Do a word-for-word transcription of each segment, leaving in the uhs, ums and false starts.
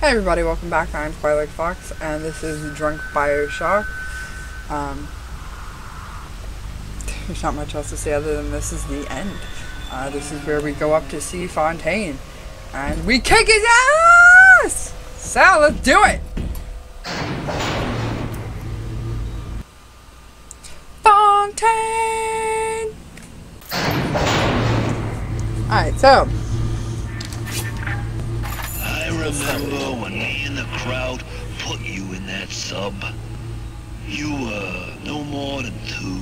Hey everybody, welcome back. I'm Quiet Like a Fox, and this is Drunk Bioshock. Um, there's not much else to say other than this is the end. Uh, this is where we go up to see Fontaine, and we kick his ass! So, let's do it! Fontaine! Alright, so... remember when me and the crowd put you in that sub? You were no more than two.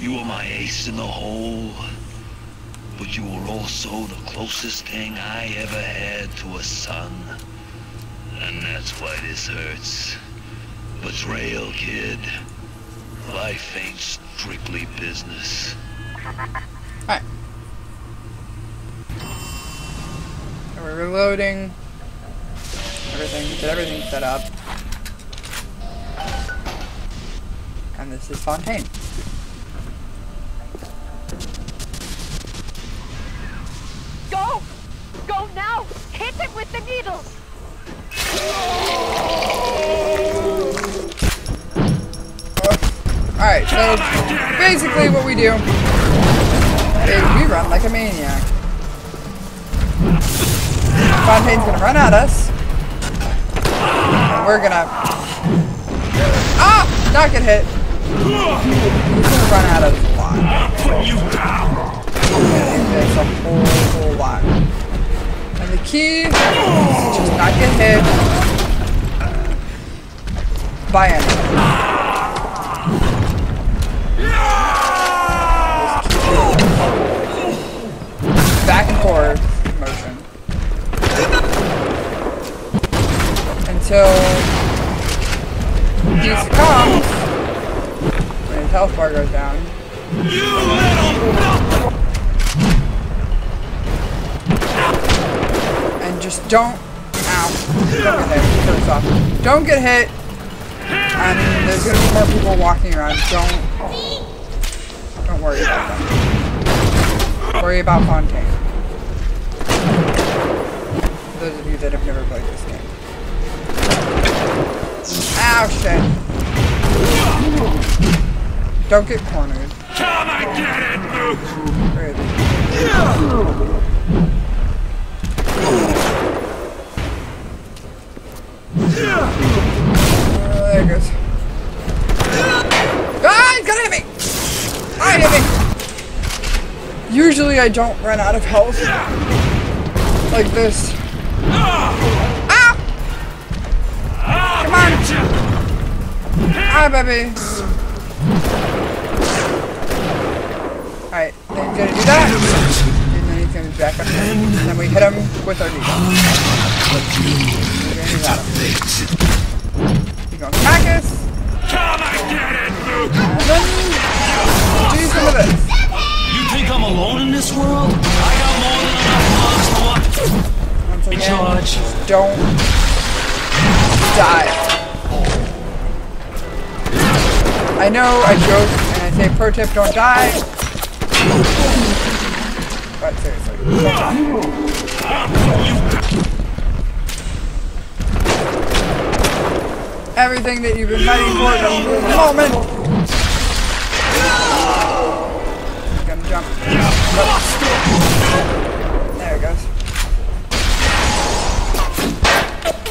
You were my ace in the hole, but you were also the closest thing I ever had to a son. And that's why this hurts. Betrayal, kid. Life ain't strictly business. Alright. We're reloading. Everything, get everything set up. And this is Fontaine. Go! Go now! Hit it with the needles! Oh. Alright, so basically what we do is we run like a maniac. Fontaine's gonna run at us, and we're gonna... Ah! Not get hit. He's gonna run at us a lot. There's a whole, whole lot. And the key is just not get hit by anything. Just back and forth. So, he succumbs when his health bar goes down. You little... And just don't... Ow. Don't get hit. Don't get hit. And there's going to be more people walking around. Don't... Don't worry about them. Worry about Fontaine. For those of you that have never played this game. Ow, shit. Don't get cornered. Come and get it, Luke! Uh, there it goes. Ah, he's gonna hit me! Ah, he hit me! Usually I don't run out of health like this. Hi, baby. Alright, then he's gonna do that. And then he's gonna be back up there. And then we hit him with our knee. He's gonna attack us. And then do some of this. You think I'm alone in this world? I got more than enough monsters. Once again, just don't die. I know, I joke, and I say, pro tip, don't die. But seriously, don't die. Everything that you've been fighting for comes in the moment. He's gonna jump. Look.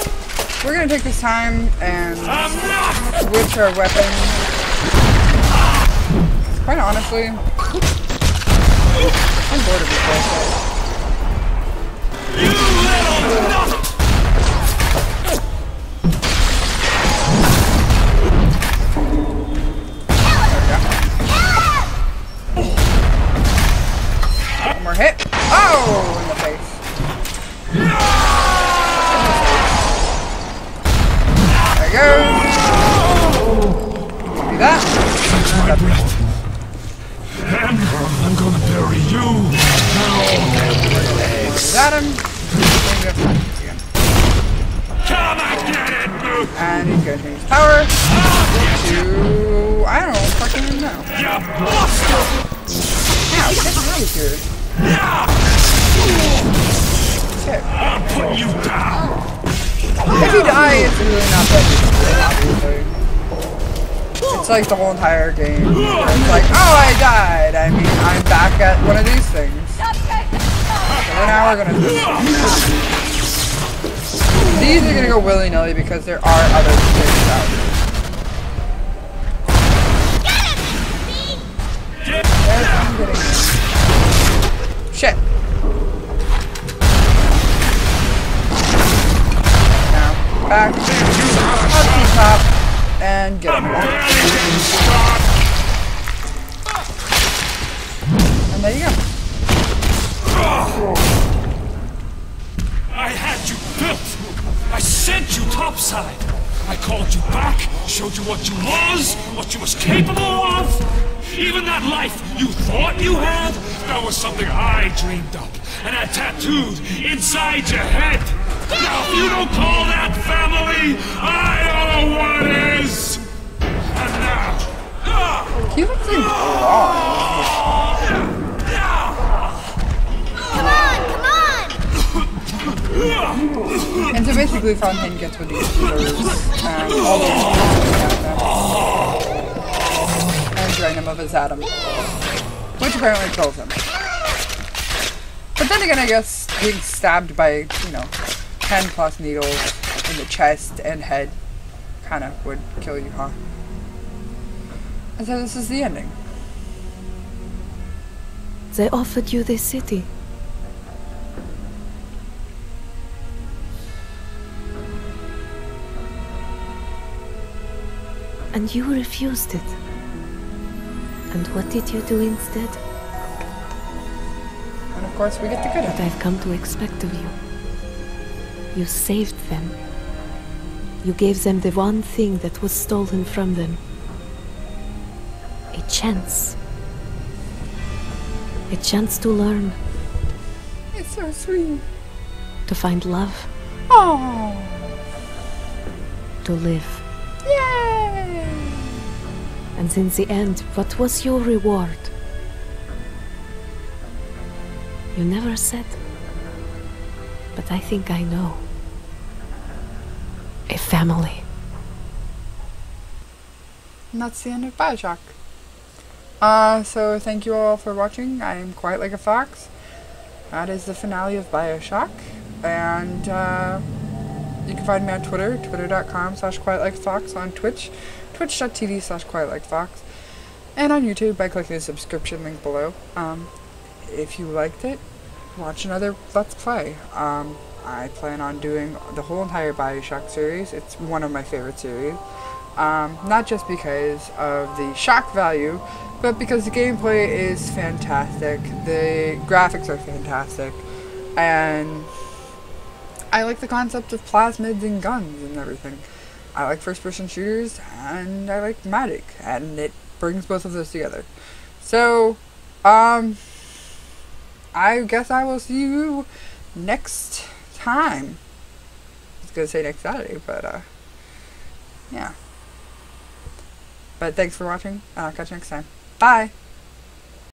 There it goes. We're gonna take this time and switch our weapons. Quite honestly, I'm bored of this bullshit. You little nut! One more hit. Oh, in the face. There it goes. Do that. I'm gonna bury you! No! Got him! Come and get it, Luke! And he's gonna change power to... I don't fucking know. Ow, get out of here. Shit. I'll put you down! If you die, it's really not that big. It's like the whole entire game. It's like, oh, I died. I mean, I'm back at one of these things. So we're now we're gonna do this. These are gonna go willy-nilly because there are other things out here. Shit. Now, back to the top and get him. And there you go. I had you built. I sent you topside. I called you back, showed you what you was, what you was capable of. Even that life you thought you had, that was something I dreamed up, and I tattooed inside your head. Now, if you don't call that family, I don't know what is. And now, you look so wrong. Come on, come on. And so basically, Fontaine gets what he deserves, and all those things. Him of his atom, which apparently kills him. But then again, I guess being stabbed by, you know, ten plus needles in the chest and head kind of would kill you, huh? And so this is the ending. They offered you this city. And you refused it. And what did you do instead? And of course we get the good of it. What I've come to expect of you. You saved them. You gave them the one thing that was stolen from them. A chance. A chance to learn. It's so sweet. To find love. Oh. To live. And in the end, what was your reward? You never said, but I think I know. A family. And that's the end of BioShock. Uh, so thank you all for watching. I am Quiet Like a Fox. That is the finale of BioShock. And uh, you can find me on Twitter, twitter.com slash Quiet Like a Fox, on Twitch. twitch.tv slash quietlikefox, and on YouTube by clicking the subscription link below. Um, if you liked it, watch another Let's Play. Um, I plan on doing the whole entire BioShock series. It's one of my favorite series. Um, not just because of the shock value, but because the gameplay is fantastic, the graphics are fantastic, and I like the concept of plasmids and guns and everything. I like first-person shooters, and I like magic, and it brings both of those together. So, um, I guess I will see you next time. I was gonna say next Saturday, but, uh, yeah. But thanks for watching, and I'll catch you next time. Bye!